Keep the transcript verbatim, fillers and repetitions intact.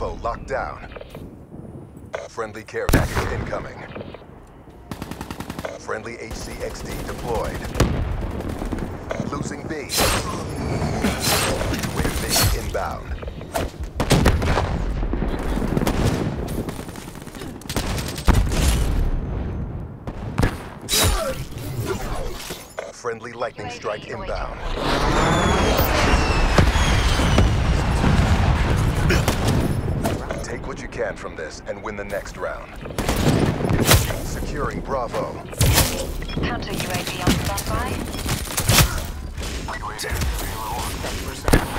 Bravo locked down. Friendly care package incoming. Friendly H C X D deployed. Losing B. Wave B inbound. Friendly lightning strike inbound. Take what you can from this and win the next round. Securing Bravo. Counter U A V on standby.